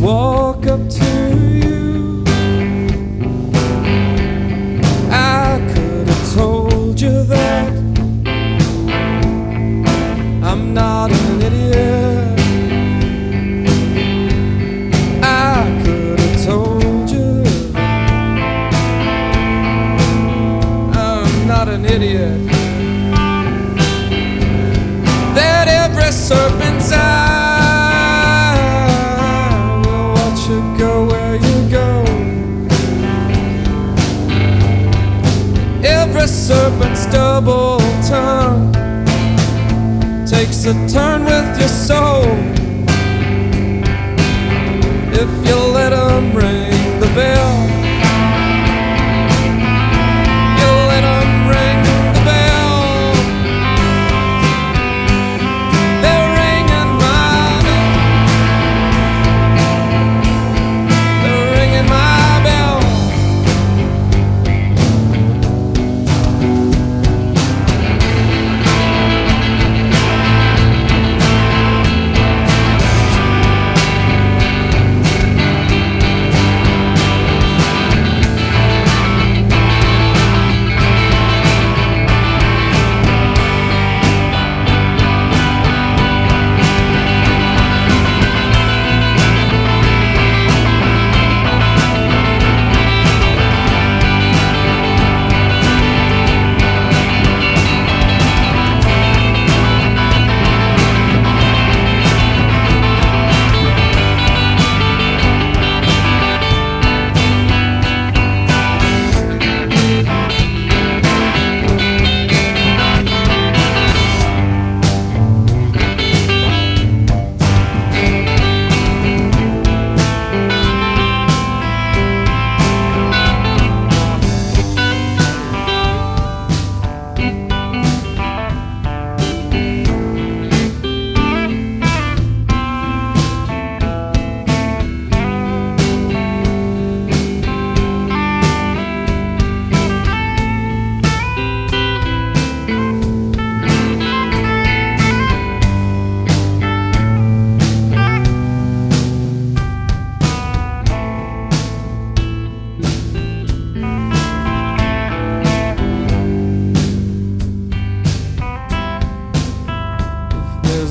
walk up to you. I could have told you that I'm not an idiot. I could have told you I'm not an idiot, that every serpent's eye serpent's double tongue takes a turn with your soul if you let him ring the bell. You let him ring the bell. They're ringing my bell. They're ringing my bell.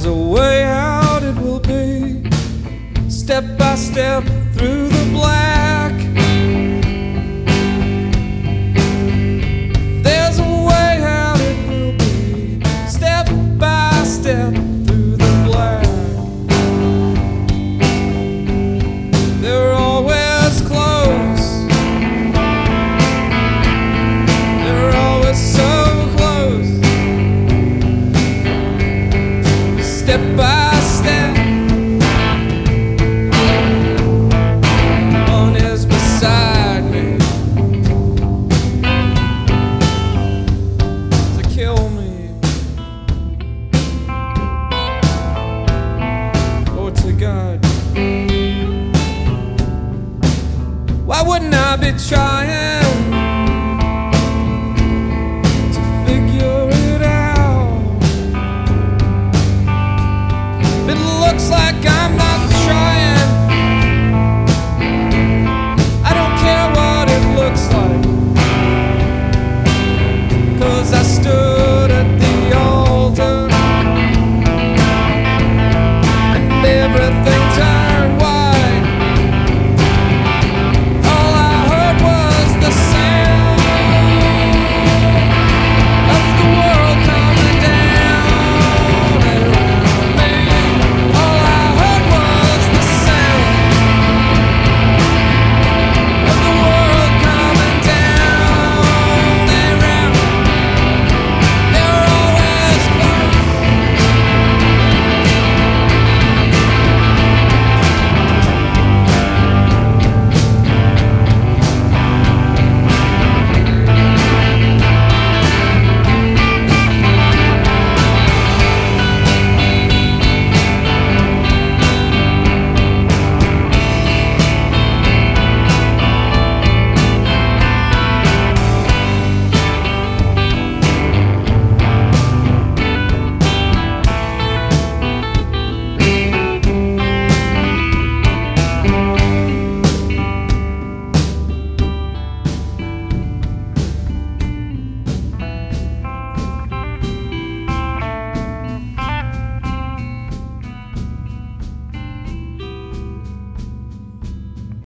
A way out it will be, step by step through the black. There's a way out it will be, step by step through the black. They're always close. They're always so close. Step by step, one is beside me to kill me or to guide me. Why wouldn't I be trying? Looks like I'm not